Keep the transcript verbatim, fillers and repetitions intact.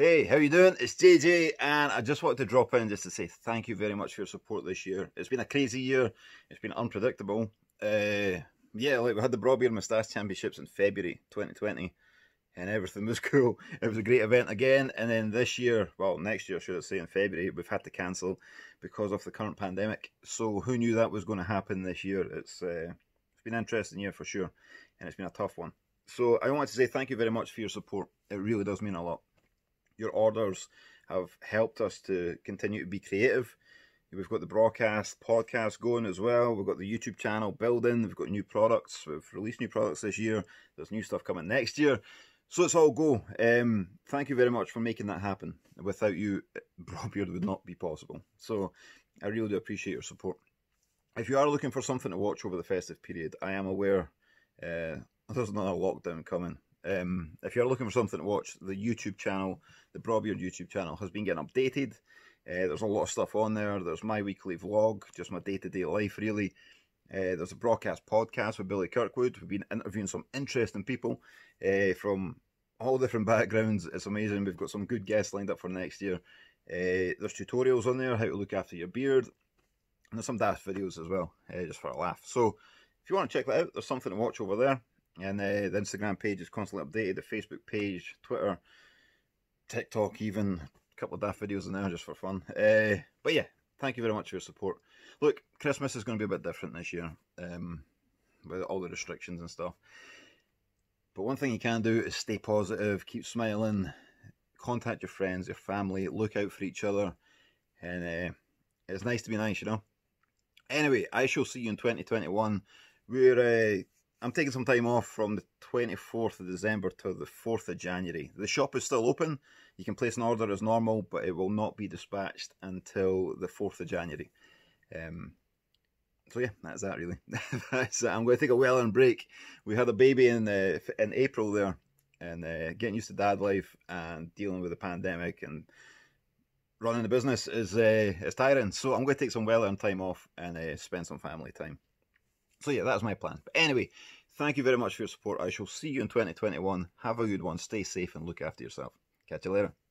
Hey, how you doing? It's J J, and I just wanted to drop in just to say thank you very much for your support this year. It's been a crazy year. It's been unpredictable. Uh, yeah, like we had the Braw Beard Moustache Championships in February twenty twenty, and everything was cool. It was a great event again, and then this year, well, next year, should I say, in February, we've had to cancel because of the current pandemic. So who knew that was going to happen this year? It's, uh, it's been an interesting year for sure, and it's been a tough one. So I want to say thank you very much for your support. It really does mean a lot. Your orders have helped us to continue to be creative. We've got the Brawcast podcast going as well. We've got the YouTube channel building. We've got new products. We've released new products this year. There's new stuff coming next year. So it's all go. Um, thank you very much for making that happen. Without you, Braw Beard would not be possible. So I really do appreciate your support. If you are looking for something to watch over the festive period, I am aware uh, there's another lockdown coming. Um, if you're looking for something to watch, the YouTube channel, the Braw Beard YouTube channel, has been getting updated. Uh, there's a lot of stuff on there. There's my weekly vlog, just my day-to-day -day life, really. Uh, there's a Brawcast podcast with Billy Kirkwood. We've been interviewing some interesting people uh, from all different backgrounds. It's amazing. We've got some good guests lined up for next year. Uh, there's tutorials on there, how to look after your beard. And there's some daft videos as well, uh, just for a laugh. So if you want to check that out, there's something to watch over there. And uh, the Instagram page is constantly updated, the Facebook page, Twitter, TikTok even, a couple of daft videos in there just for fun. Uh, but yeah, thank you very much for your support. Look, Christmas is going to be a bit different this year, um, with all the restrictions and stuff. But one thing you can do is stay positive, keep smiling, contact your friends, your family, look out for each other. And uh, it's nice to be nice, you know. Anyway, I shall see you in twenty twenty-one. We're... Uh, I'm taking some time off from the twenty-fourth of December to the fourth of January. The shop is still open. You can place an order as normal, but it will not be dispatched until the fourth of January. Um, so yeah, that's that really. That's that. I'm going to take a well-earned break. We had a baby in uh, in April there, and uh, getting used to dad life and dealing with the pandemic and running the business is uh, is tiring. So I'm going to take some well-earned time off and uh, spend some family time. So yeah, that's my plan. But anyway, thank you very much for your support. I shall see you in twenty twenty-one. Have a good one. Stay safe and look after yourself. Catch you later.